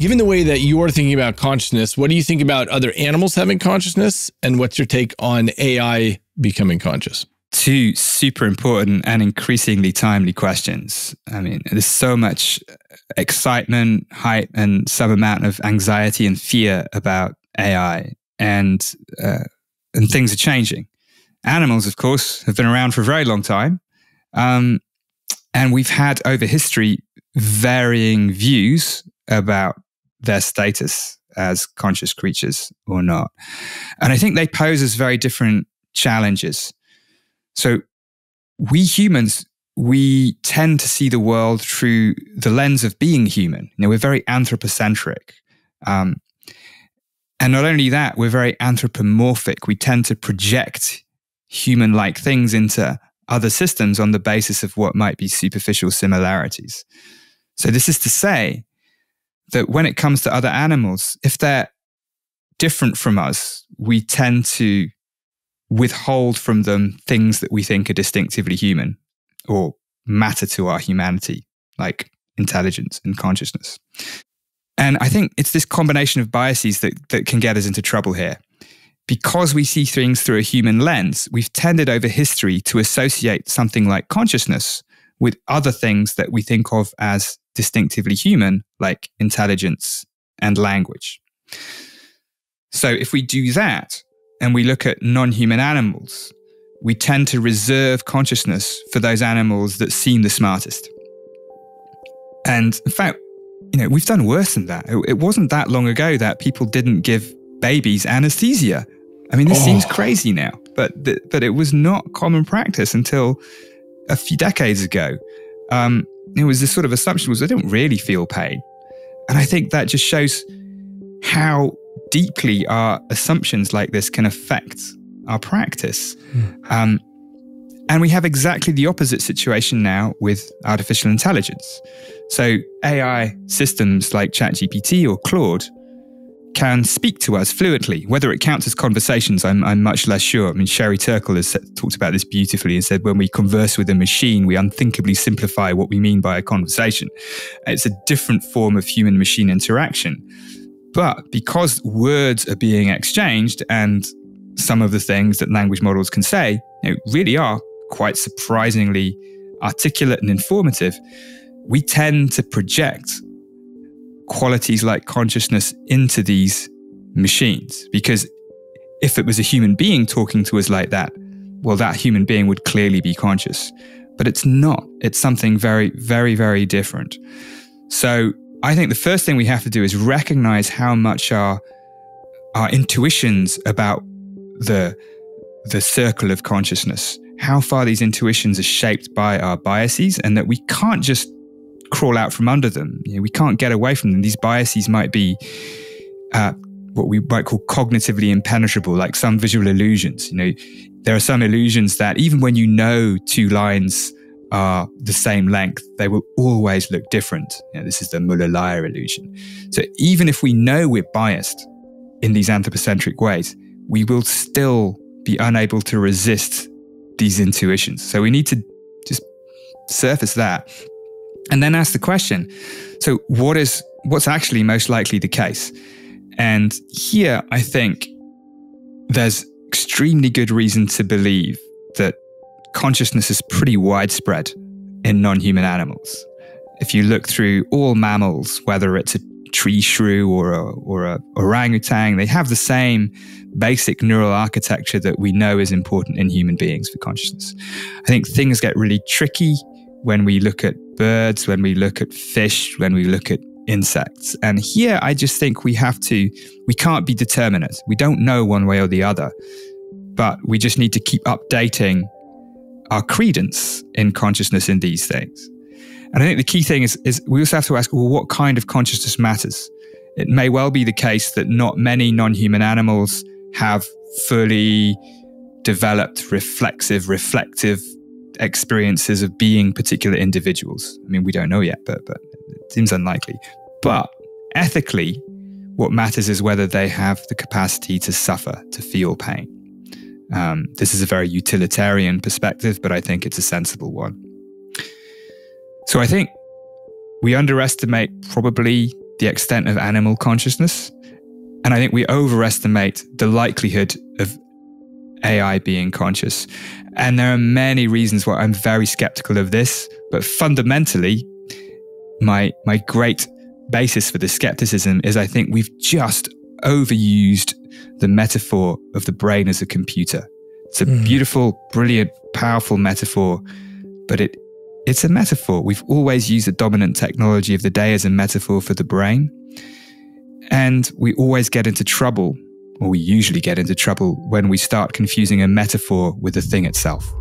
Given the way that you're thinking about consciousness, what do you think about other animals having consciousness? And what's your take on AI becoming conscious? Two super important and increasingly timely questions. I mean, there's so much excitement, hype, and some amount of anxiety and fear about AI, and things are changing. Animals, of course, have been around for a very long time. And we've had over history varying views about their status as conscious creatures or not. And I think they pose as very different challenges. So we humans, we tend to see the world through the lens of being human. You know, we're very anthropocentric. And not only that, we're very anthropomorphic. We tend to project human-like things into other systems on the basis of what might be superficial similarities. So this is to say that when it comes to other animals, if they're different from us, we tend to withhold from them things that we think are distinctively human or matter to our humanity, like intelligence and consciousness. And I think it's this combination of biases that can get us into trouble here. Because we see things through a human lens, we've tended over history to associate something like consciousness with other things that we think of as distinctively human, like intelligence and language. So if we do that, and we look at non-human animals, we tend to reserve consciousness for those animals that seem the smartest. And in fact, you know, we've done worse than that. It wasn't that long ago that people didn't give babies anesthesia. I mean, this seems crazy now, but it was not common practice until a few decades ago. It was this sort of assumption was they don't really feel pain. And I think that just shows how deeply our assumptions like this can affect our practice. And we have exactly the opposite situation now with artificial intelligence. So AI systems like ChatGPT or Claude can speak to us fluently. Whether it counts as conversations, I'm much less sure. I mean, Sherry Turkle has talked about this beautifully and said, when we converse with a machine, we unthinkably simplify what we mean by a conversation. It's a different form of human-machine interaction. But because words are being exchanged and some of the things that language models can say, you know, really are quite surprisingly articulate and informative, we tend to project qualities like consciousness into these machines. Because if it was a human being talking to us like that, well, that human being would clearly be conscious. But it's not. It's something very, very, very different. So I think the first thing we have to do is recognize how much our intuitions about the circle of consciousness, how far these intuitions are shaped by our biases, and that we can't just crawl out from under them. You know, we can't get away from them. These biases might be what we might call cognitively impenetrable, like some visual illusions. You know, there are some illusions that even when you know two lines are the same length, they will always look different. You know, this is the Müller-Lyer illusion. So even if we know we're biased in these anthropocentric ways, we will still be unable to resist these intuitions. So we need to just surface that and then ask the question, so what's actually most likely the case? And here I think there's extremely good reason to believe that consciousness is pretty widespread in non-human animals. If you look through all mammals, whether it's a tree shrew or a orangutan, they have the same basic neural architecture that we know is important in human beings for consciousness. I think things get really tricky when we look at birds, when we look at fish, when we look at insects. And here I just think we can't be determinate. We don't know one way or the other, but we just need to keep updating our credence in consciousness in these things. And I think the key thing is we also have to ask, well, what kind of consciousness matters? It may well be the case that not many non-human animals have fully developed reflective experiences of being particular individuals. I mean, we don't know yet, but it seems unlikely. But ethically, what matters is whether they have the capacity to suffer, to feel pain. This is a very utilitarian perspective, but I think it's a sensible one. So I think we underestimate probably the extent of animal consciousness. And I think we overestimate the likelihood of AI being conscious. And there are many reasons why I'm very skeptical of this, but fundamentally, my great basis for this skepticism is I think we've just overused the metaphor of the brain as a computer. It's a beautiful, brilliant, powerful metaphor, but it's a metaphor. We've always used the dominant technology of the day as a metaphor for the brain. And we always get into trouble, or we usually get into trouble, when we start confusing a metaphor with the thing itself.